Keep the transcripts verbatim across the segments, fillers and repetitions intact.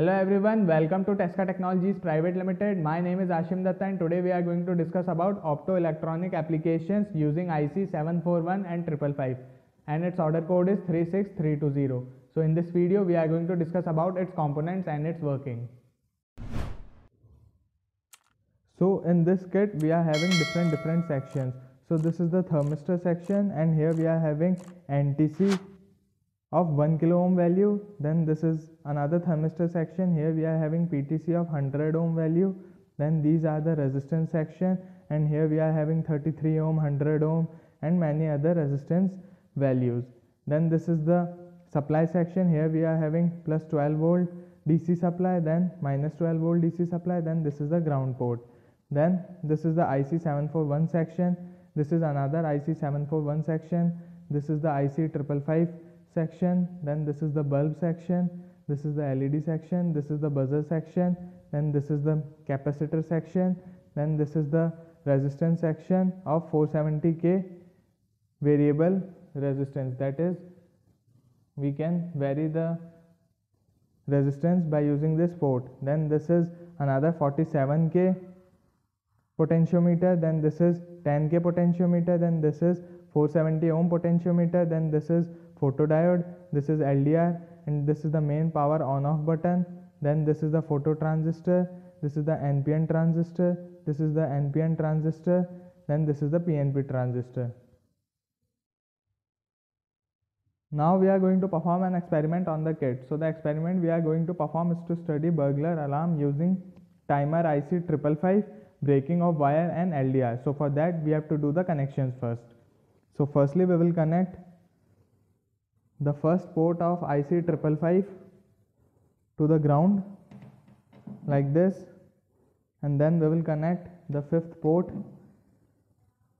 Hello everyone, welcome to Tesca Technologies Private Limited. My name is Ashim Dutta and today we are going to discuss about optoelectronic applications using I C seven forty-one and five five five and its order code is three six three two zero. So in this video we are going to discuss about its components and its working. So in this kit we are having different different sections. So this is the thermistor section and here we are having N T C of one kilo ohm value, then this is another thermistor section, here we are having P T C of one hundred ohm value, then these are the resistance section and here we are having thirty-three ohm, one hundred ohm and many other resistance values. Then this is the supply section, here we are having plus twelve volt D C supply, then minus twelve volt D C supply, then this is the ground port. Then this is the I C seven forty-one section, this is another I C seven forty-one section, this is the I C five five five section, then this is the bulb section, this is the L E D section, this is the buzzer section, then this is the capacitor section, then this is the resistance section of four seventy K variable resistance, that is we can vary the resistance by using this port. Then this is another forty-seven K potentiometer, then this is ten K potentiometer, then this is four seventy ohm potentiometer, then this is photodiode, this is L D R and this is the main power on off button, then this is the photo transistor, this is the N P N transistor, this is the N P N transistor, then this is the P N P transistor. Now we are going to perform an experiment on the kit. So the experiment we are going to perform is to study burglar alarm using timer I C five five five, breaking of wire and L D R. So for that we have to do the connections first. So firstly we will connect the first port of I C five five five to the ground like this, and then we will connect the fifth port to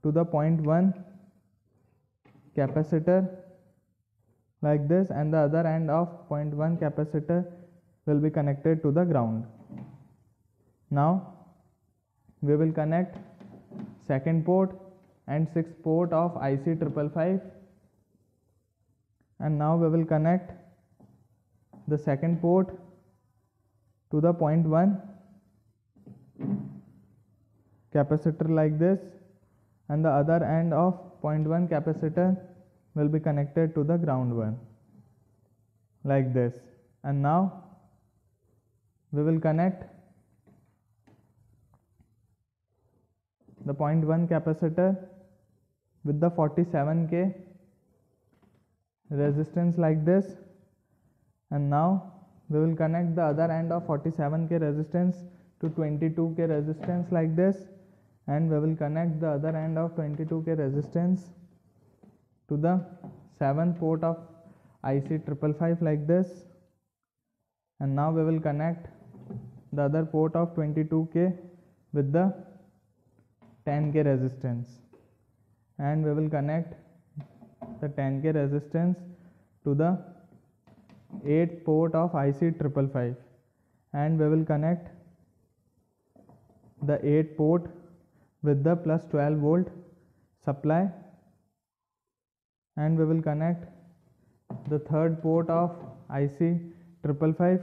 the zero point one capacitor like this, and the other end of zero point one capacitor will be connected to the ground. Now we will connect second port and sixth port of I C five five five. And now we will connect the second port to the zero point one capacitor like this, and the other end of zero point one capacitor will be connected to the ground one like this. And now we will connect the zero point one capacitor with the forty-seven K resistance like this, and now we will connect the other end of forty-seven K resistance to twenty-two K resistance like this, and we will connect the other end of twenty-two K resistance to the seventh port of I C five five five like this, and now we will connect the other port of twenty-two K with the ten K resistance, and we will connect the ten K resistance to the eighth port of I C five five five, and we will connect the eighth port with the plus twelve volt supply, and we will connect the third port of I C five five five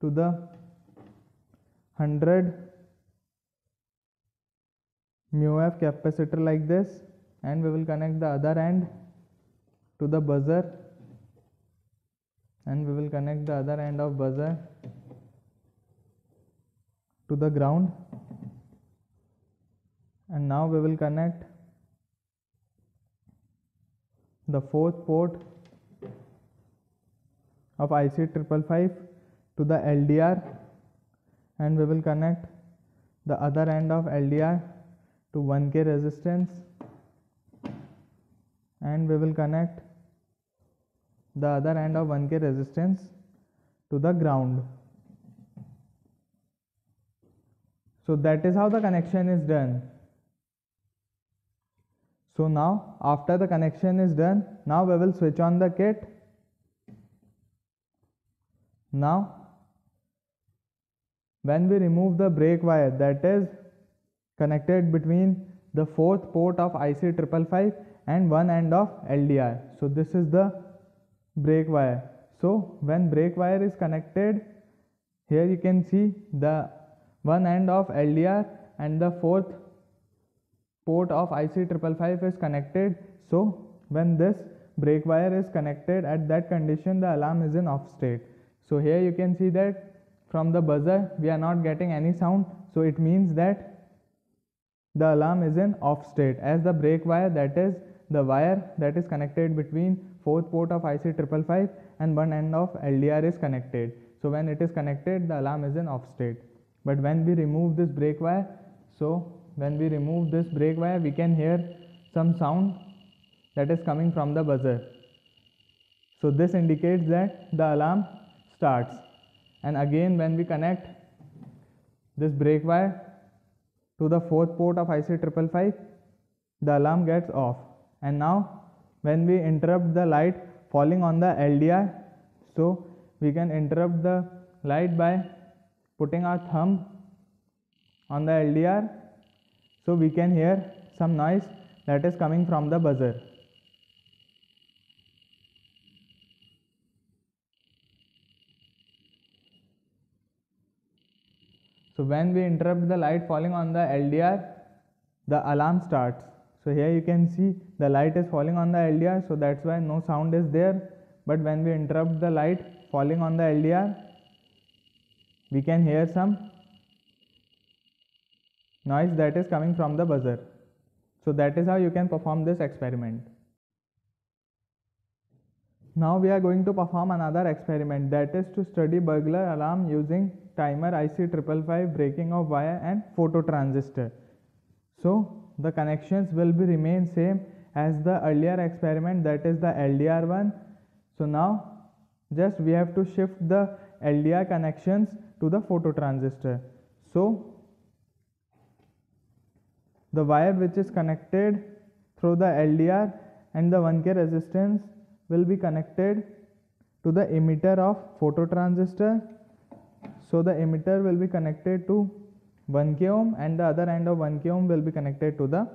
to the one hundred mu F capacitor like this, and we will connect the other end to the buzzer, and we will connect the other end of buzzer to the ground, and now we will connect the fourth port of I C five five five to the L D R, and we will connect the other end of L D R to one K resistance, and we will connect the other end of one K resistance to the ground. So that is how the connection is done. So now after the connection is done, now we will switch on the kit. Now when we remove the brake wire that is connected between the fourth port of I C five five five and one end of L D R. So this is the brake wire. So when brake wire is connected Here you can see the one end of L D R and the fourth port of I C five five five is connected. So when this brake wire is connected, at that condition the alarm is in off state. So here you can see that from the buzzer we are not getting any sound, so it means that the alarm is in off state, as the brake wire, that is the wire that is connected between fourth port of I C five five five and one end of L D R is connected. So when it is connected, the alarm is in off state. But when we remove this brake wire, so when we remove this brake wire, we can hear some sound that is coming from the buzzer. So this indicates that the alarm starts. And again, when we connect this brake wire to the fourth port of I C five five five, the alarm gets off. And now when we interrupt the light falling on the L D R, so we can interrupt the light by putting our thumb on the L D R, so we can hear some noise that is coming from the buzzer. So when we interrupt the light falling on the L D R, the alarm starts. So here you can see the light is falling on the L D R, so that's why no sound is there. But when we interrupt the light falling on the L D R, we can hear some noise that is coming from the buzzer. So that is how you can perform this experiment. Now we are going to perform another experiment, that is to study burglar alarm using timer, I C five five five, breaking of wire and photo transistor. So the connections will be remain same as the earlier experiment, that is the L D R one. So now just we have to shift the L D R connections to the photo transistor. So the wire which is connected through the L D R and the one K resistance will be connected to the emitter of photo transistor. So the emitter will be connected to one K ohm and the other end of one K ohm will be connected to the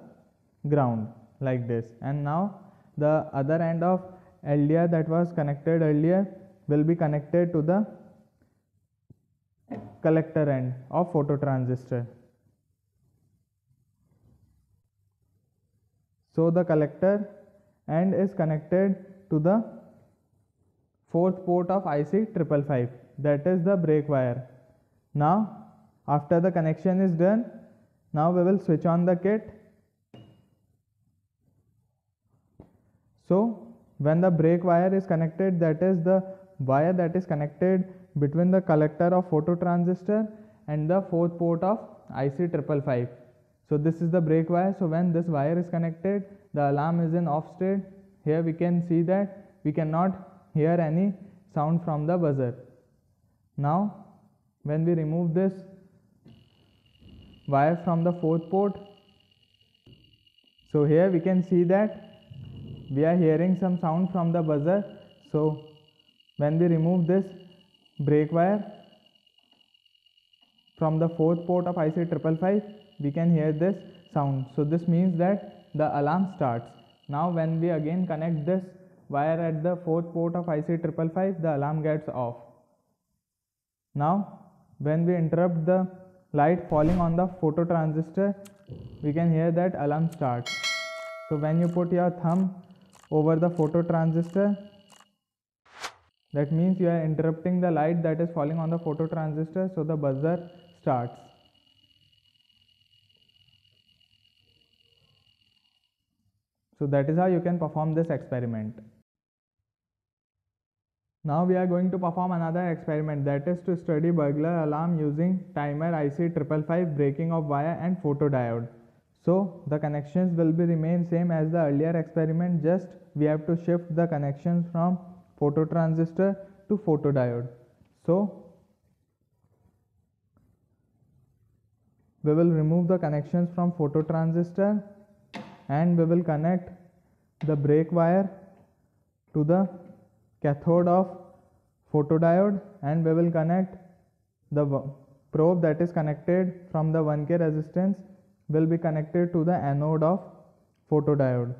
ground like this. And now the other end of L D R that was connected earlier will be connected to the collector end of photo transistor. So the collector end is connected to the fourth port of I C five five five, that is the brake wire. Now after the connection is done, now we will switch on the kit. So when the brake wire is connected, that is the wire that is connected between the collector of photo transistor and the fourth port of I C five five five. So this is the brake wire. So when this wire is connected, the alarm is in off state. Here we can see that we cannot hear any sound from the buzzer. Now when we remove this wire from the fourth port, so here we can see that we are hearing some sound from the buzzer. So when we remove this brake wire from the fourth port of I C five five five, we can hear this sound. So this means that the alarm starts. Now when we again connect this wire at the fourth port of I C five five five, the alarm gets off. Now when we interrupt the light falling on the photo transistor, we can hear that alarm starts. So when you put your thumb over the photo transistor, that means you are interrupting the light that is falling on the photo transistor, so the buzzer starts. So that is how you can perform this experiment. Now we are going to perform another experiment, that is to study burglar alarm using timer, I C five five five, breaking of wire and photodiode. So the connections will be remain same as the earlier experiment, just we have to shift the connections from photo transistor to photodiode. So we will remove the connections from photo transistor and we will connect the brake wire to the cathode of photodiode, and we will connect the probe that is connected from the one K resistance will be connected to the anode of photodiode.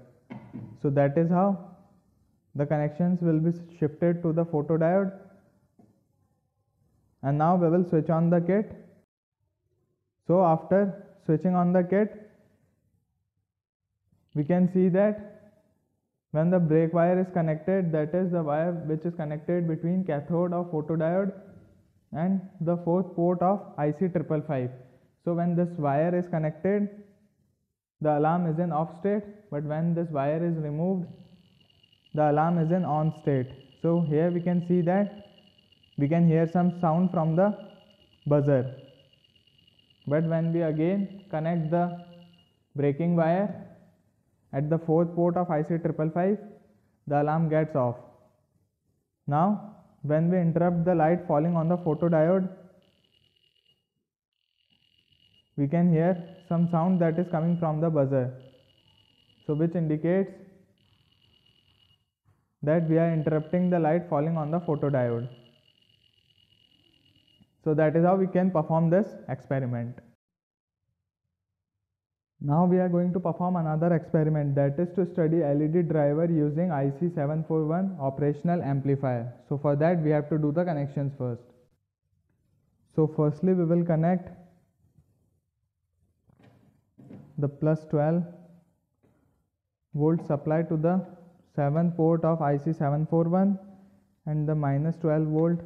So that is how the connections will be shifted to the photodiode. and now we will switch on the kit. So after switching on the kit, we can see that when the brake wire is connected, that is the wire which is connected between cathode of photodiode and the fourth port of I C five five five. So when this wire is connected, the alarm is in off state, but when this wire is removed, the alarm is in on state. So here we can see that we can hear some sound from the buzzer, but when we again connect the braking wire at the fourth port of I C five five five, the alarm gets off. Now when we interrupt the light falling on the photodiode, we can hear some sound that is coming from the buzzer, so which indicates that we are interrupting the light falling on the photodiode. So that is how we can perform this experiment. Now we are going to perform another experiment, that is to study L E D driver using I C seven forty-one operational amplifier. So for that we have to do the connections first. So firstly we will connect the plus twelve volt supply to the seventh port of I C seven forty-one and the minus twelve volt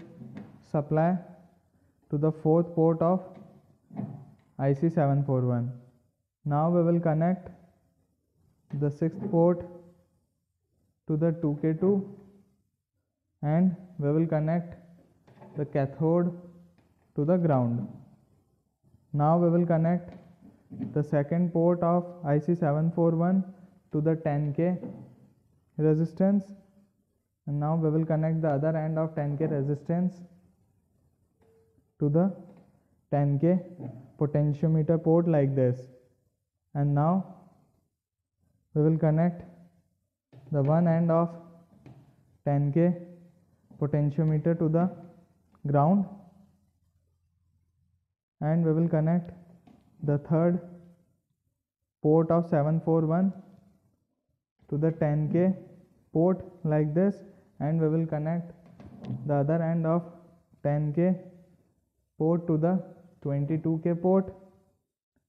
supply to the fourth port of I C seven forty-one. Now we will connect the sixth port to the two K two and we will connect the cathode to the ground. Now we will connect the second port of I C seven forty-one to the ten K resistance, and now we will connect the other end of ten K resistance to the ten K potentiometer port like this. And now we will connect the one end of ten K potentiometer to the ground, and we will connect the third port of seven forty-one to the ten K port like this, and we will connect the other end of ten K port to the twenty-two K port,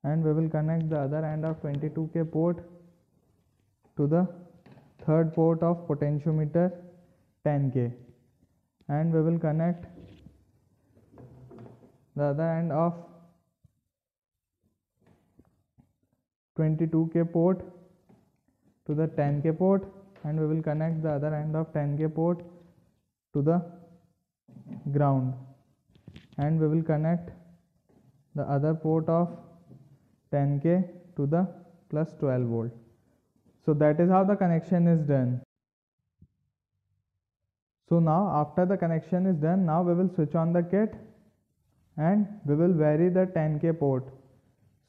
and we will connect the other end of twenty-two K port to the third port of potentiometer ten K, and we will connect the other end of twenty-two K port to the ten K port, and we will connect the other end of ten K port to the ground, and we will connect the other port of ten K to the plus twelve volt. So that is how the connection is done. So now after the connection is done, now we will switch on the kit and we will vary the ten K port.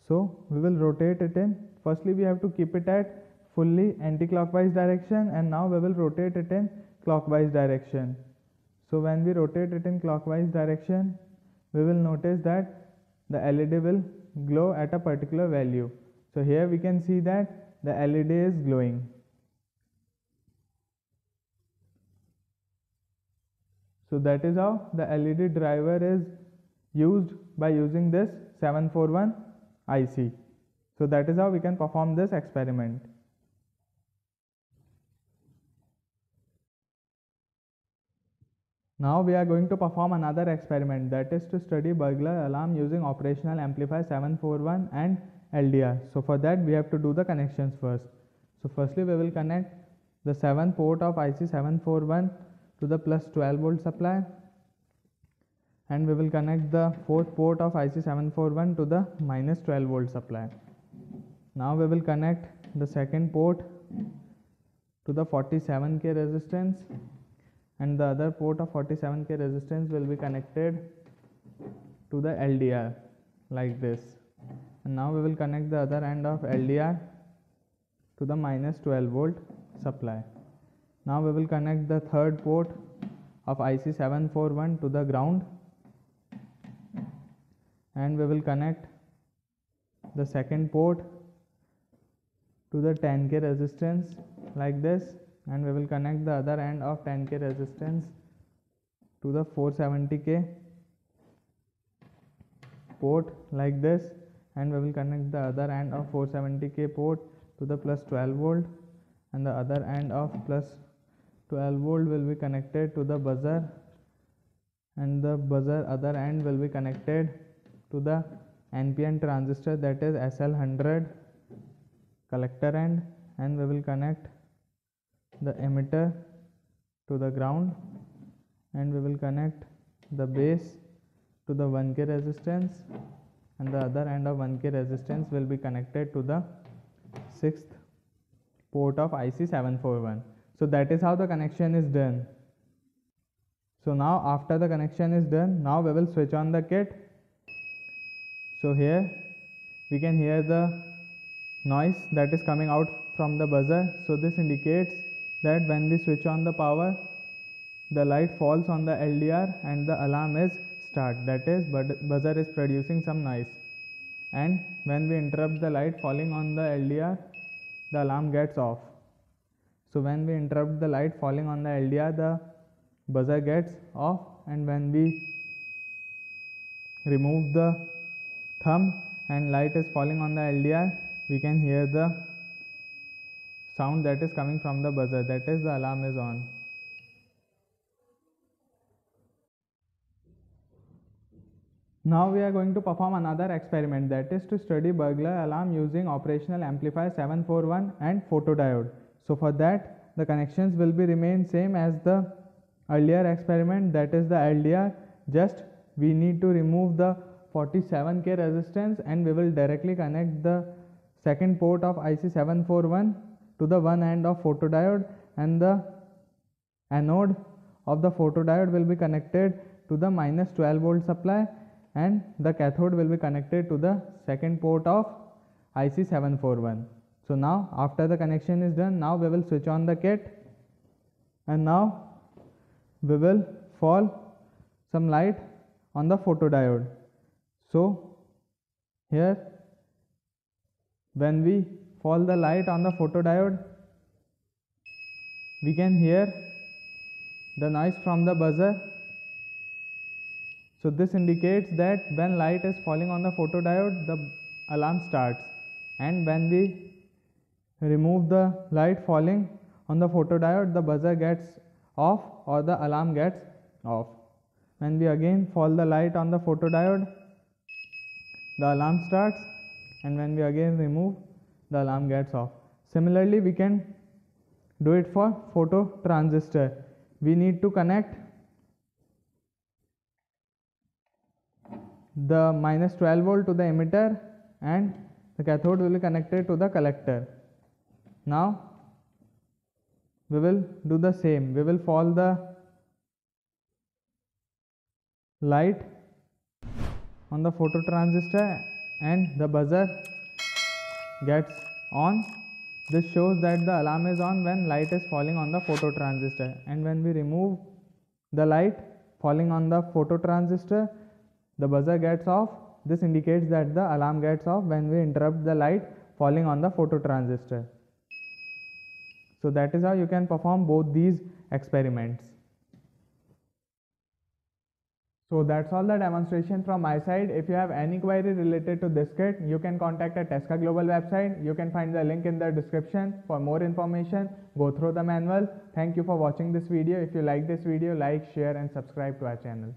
So we will rotate it in, firstly we have to keep it at fully anti-clockwise direction, and now we will rotate it in clockwise direction. So when we rotate it in clockwise direction, we will notice that the L E D will glow at a particular value. So here we can see that the L E D is glowing. So that is how the L E D driver is used by using this seven forty-one I C. So that is how we can perform this experiment. Now we are going to perform another experiment, that is to study burglar alarm using operational amplifier seven forty-one and L D R. So for that we have to do the connections first. So firstly we will connect the seventh port of I C seven forty-one to the plus twelve volt supply, and we will connect the fourth port of I C seven forty-one to the minus twelve volt supply. Now we will connect the second port to the forty-seven K resistance, and the other port of forty-seven K resistance will be connected to the L D R like this. And now we will connect the other end of L D R to the minus twelve volt supply. Now we will connect the third port of I C seven forty-one to the ground, and we will connect the second port to the ten K resistance like this, and we will connect the other end of ten K resistance to the four seventy K port like this, and we will connect the other end of four seventy K port to the plus twelve volt, and the other end of plus twelve volt will be connected to the buzzer, and the buzzer other end will be connected to the N P N transistor, that is S L one hundred collector end, and we will connect the emitter to the ground, and we will connect the base to the one K resistance, and the other end of one K resistance will be connected to the sixth port of I C seven forty-one. So that is how the connection is done. So now after the connection is done, now we will switch on the kit. So here we can hear the noise that is coming out from the buzzer. So this indicates that when we switch on the power, the light falls on the L D R and the alarm is start, that is buzzer is producing some noise, and when we interrupt the light falling on the L D R, the alarm gets off. So when we interrupt the light falling on the L D R, the buzzer gets off, and when we remove the thumb and light is falling on the L D R, we can hear the sound that is coming from the buzzer, that is the alarm is on. Now we are going to perform another experiment, that is to study burglar alarm using operational amplifier seven forty-one and photodiode. So for that, the connections will be remain same as the earlier experiment, that is the L D R. Just we need to remove the forty-seven K resistance, and we will directly connect the second port of I C seven forty-one to the one end of photodiode, and the anode of the photodiode will be connected to the minus twelve volt supply, and the cathode will be connected to the second port of I C seven forty-one. So now after the connection is done, now we will switch on the kit, and now we will fall some light on the photodiode. So here when we fall the light on the photodiode, we can hear the noise from the buzzer. So this indicates that when light is falling on the photodiode, the alarm starts, and when we remove the light falling on the photodiode, the buzzer gets off or the alarm gets off. When we again fall the light on the photodiode, the alarm starts, and when we again remove, the alarm gets off. Similarly, we can do it for photo transistor. We need to connect the minus twelve volt to the emitter, and the cathode will be connected to the collector. Now we will do the same. We will fall the light on the phototransistor, and the buzzer gets on. This shows that the alarm is on when light is falling on the phototransistor, and when we remove the light falling on the phototransistor, the buzzer gets off. This indicates that the alarm gets off when we interrupt the light falling on the phototransistor. So that is how you can perform both these experiments. So that's all the demonstration from my side. If you have any query related to this kit, you can contact at Tesca Global website. You can find the link in the description. For more information, go through the manual. Thank you for watching this video. If you like this video, like, share and subscribe to our channel.